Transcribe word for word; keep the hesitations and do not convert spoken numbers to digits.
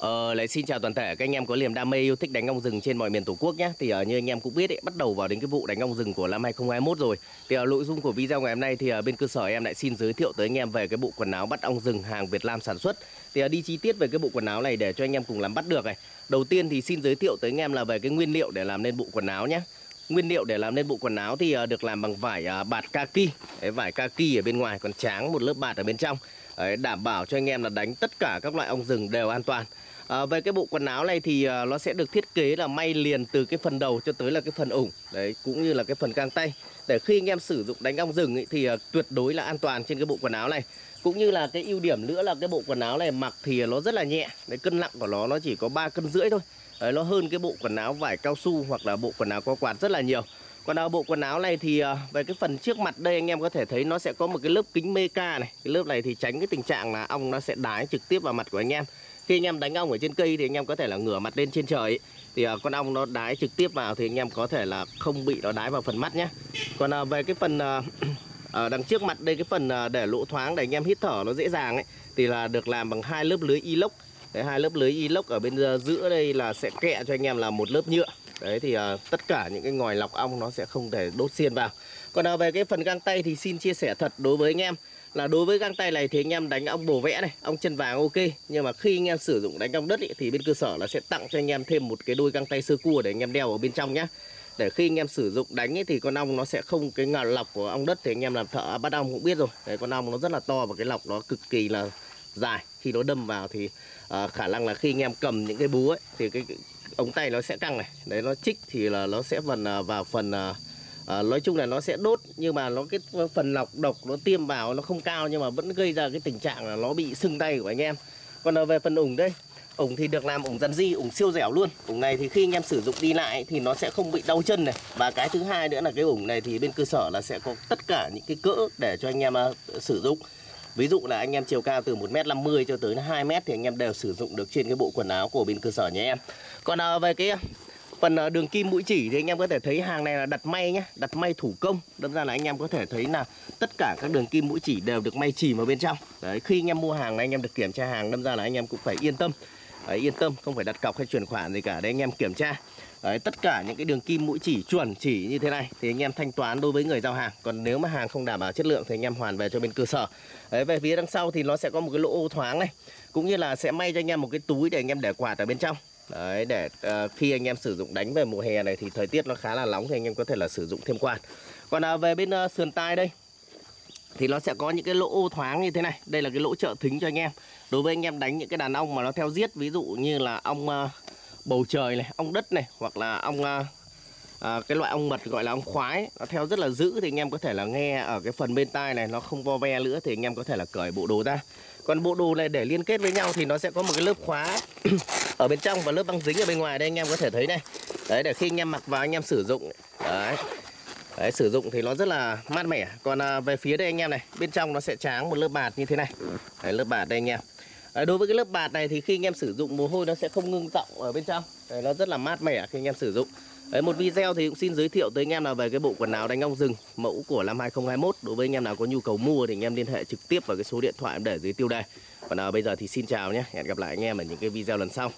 Ờ, lại xin chào toàn thể các anh em có niềm đam mê yêu thích đánh ong rừng trên mọi miền Tổ quốc nhé. Thì ờ, như anh em cũng biết ấy, bắt đầu vào đến cái vụ đánh ong rừng của năm hai không hai mốt rồi. Thì ờ, nội dung của video ngày hôm nay thì ờ, bên cơ sở em lại xin giới thiệu tới anh em về cái bộ quần áo bắt ong rừng hàng Việt Nam sản xuất. Thì ờ, đi chi tiết về cái bộ quần áo này để cho anh em cùng làm bắt được này. Đầu tiên thì xin giới thiệu tới anh em là về cái nguyên liệu để làm nên bộ quần áo nhé. Nguyên liệu để làm nên bộ quần áo thì ờ, được làm bằng vải ờ, bạt kaki. Đấy, vải kaki ở bên ngoài còn tráng một lớp bạt ở bên trong. Đấy, đảm bảo cho anh em là đánh tất cả các loại ong rừng đều an toàn. À, về cái bộ quần áo này thì à, nó sẽ được thiết kế là may liền từ cái phần đầu cho tới là cái phần ủng. Đấy, cũng như là cái phần găng tay. Để khi anh em sử dụng đánh ong rừng ấy, thì à, tuyệt đối là an toàn trên cái bộ quần áo này. Cũng như là cái ưu điểm nữa là cái bộ quần áo này mặc thì nó rất là nhẹ. Đấy, cân nặng của nó nó chỉ có ba cân rưỡi thôi. Đấy, nó hơn cái bộ quần áo vải cao su hoặc là bộ quần áo có quạt rất là nhiều. Còn ở bộ quần áo này thì về cái phần trước mặt đây anh em có thể thấy nó sẽ có một cái lớp kính meca này. Cái lớp này thì tránh cái tình trạng là ong nó sẽ đái trực tiếp vào mặt của anh em. Khi anh em đánh ong ở trên cây thì anh em có thể là ngửa mặt lên trên trời ấy. Thì con ong nó đái trực tiếp vào thì anh em có thể là không bị nó đái vào phần mắt nhé. Còn về cái phần ở đằng trước mặt đây, cái phần để lỗ thoáng để anh em hít thở nó dễ dàng ấy, thì là được làm bằng hai lớp lưới inox. Đấy, hai lớp lưới inox ở bên giữa đây là sẽ kẹ cho anh em là một lớp nhựa. Đấy thì à, tất cả những cái ngòi lọc ong nó sẽ không thể đốt xiên vào. Còn à, về cái phần găng tay thì xin chia sẻ thật đối với anh em là đối với găng tay này thì anh em đánh ong bồ vẽ này, ong chân vàng ok. Nhưng mà khi anh em sử dụng đánh ong đất ý, thì bên cơ sở nó sẽ tặng cho anh em thêm một cái đôi găng tay sơ cua để anh em đeo ở bên trong nhá. Để khi anh em sử dụng đánh ấy, thì con ong nó sẽ không, cái ngòi lọc của ong đất thì anh em làm thợ bắt ong cũng biết rồi. Đấy, con ong nó rất là to và cái lọc nó cực kỳ là dài. Khi nó đâm vào thì à, khả năng là khi anh em cầm những cái búa ấy, thì cái ống tay nó sẽ căng này, đấy nó chích thì là nó sẽ phần vào phần à, nói chung là nó sẽ đốt, nhưng mà nó cái phần lọc độc nó tiêm vào nó không cao nhưng mà vẫn gây ra cái tình trạng là nó bị sưng tay của anh em. Còn về phần ủng đây, ủng thì được làm ủng rắn di, ủng siêu dẻo luôn. Ủng này thì khi anh em sử dụng đi lại thì nó sẽ không bị đau chân này. Và cái thứ hai nữa là cái ủng này thì bên cơ sở là sẽ có tất cả những cái cỡ để cho anh em uh, sử dụng. Ví dụ là anh em chiều cao từ một mét năm mươi cho tới hai mét thì anh em đều sử dụng được trên cái bộ quần áo của bên cơ sở nhà em. Còn à, về cái phần à, đường kim mũi chỉ thì anh em có thể thấy hàng này là đặt may nhé, đặt may thủ công. Đâm ra là anh em có thể thấy là tất cả các đường kim mũi chỉ đều được may chìm vào bên trong. Đấy, khi anh em mua hàng này anh em được kiểm tra hàng, đâm ra là anh em cũng phải yên tâm. Đấy, yên tâm, không phải đặt cọc hay chuyển khoản gì cả, để anh em kiểm tra. Đấy, tất cả những cái đường kim mũi chỉ chuẩn chỉ như thế này thì anh em thanh toán đối với người giao hàng. Còn nếu mà hàng không đảm bảo chất lượng thì anh em hoàn về cho bên cơ sở. Đấy, về phía đằng sau thì nó sẽ có một cái lỗ ô thoáng này, cũng như là sẽ may cho anh em một cái túi để anh em để quạt ở bên trong. Đấy, để uh, khi anh em sử dụng đánh về mùa hè này thì thời tiết nó khá là nóng thì anh em có thể là sử dụng thêm quạt. Còn uh, về bên uh, sườn tai đây thì nó sẽ có những cái lỗ ô thoáng như thế này. Đây là cái lỗ trợ thính cho anh em. Đối với anh em đánh những cái đàn ong mà nó theo giết, ví dụ như là ong uh, bầu trời này, ong đất này, hoặc là ong à, à, cái loại ong mật gọi là ong khoái ấy, nó theo rất là dữ thì anh em có thể là nghe ở cái phần bên tai này nó không vo ve nữa thì anh em có thể là cởi bộ đồ ra. Còn bộ đồ này để liên kết với nhau thì nó sẽ có một cái lớp khóa ở bên trong và lớp băng dính ở bên ngoài đây anh em có thể thấy này. Đấy, để khi anh em mặc vào anh em sử dụng. Đấy. Đấy, sử dụng thì nó rất là mát mẻ. Còn à, về phía đây anh em này, bên trong nó sẽ tráng một lớp bạt như thế này. Đấy, lớp bạt đây anh em. Đối với cái lớp bạt này thì khi anh em sử dụng mồ hôi nó sẽ không ngưng đọng ở bên trong. Đấy, nó rất là mát mẻ khi anh em sử dụng. Đấy, một video thì cũng xin giới thiệu tới anh em là về cái bộ quần áo đánh ong rừng mẫu của năm hai không hai mốt. Đối với anh em nào có nhu cầu mua thì anh em liên hệ trực tiếp vào cái số điện thoại để dưới tiêu đề. Còn à, bây giờ thì xin chào nhé, hẹn gặp lại anh em ở những cái video lần sau.